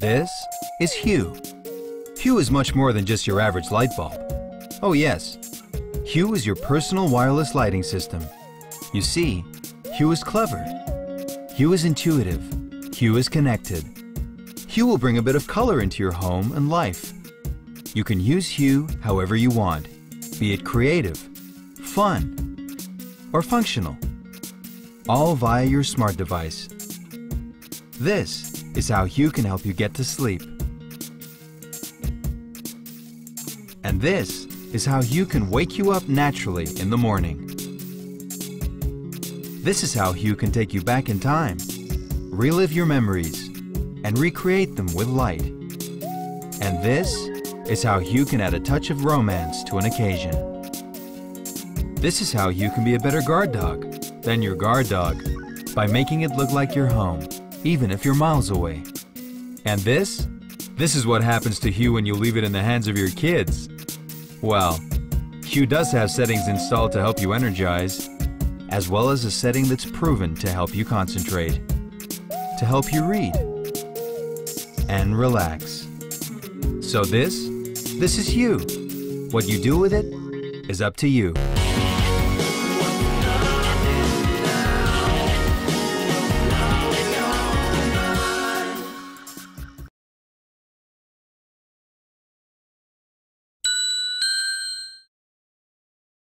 This is Hue. Hue is much more than just your average light bulb. Oh yes, Hue is your personal wireless lighting system. You see, Hue is clever. Hue is intuitive. Hue is connected. Hue will bring a bit of color into your home and life. You can use Hue however you want, be it creative, fun, or functional, all via your smart device. This is how Hue can help you get to sleep. And this is how Hue can wake you up naturally in the morning. This is how Hue can take you back in time, relive your memories, and recreate them with light. And this is how Hue can add a touch of romance to an occasion. This is how Hue can be a better guard dog than your guard dog by making it look like your home, even if you're miles away. And this is what happens to Hue when you leave it in the hands of your kids. Well, Hue does have settings installed to help you energize, as well as a setting that's proven to help you concentrate, to help you read, and relax. So this is Hue. What you do with it is up to you.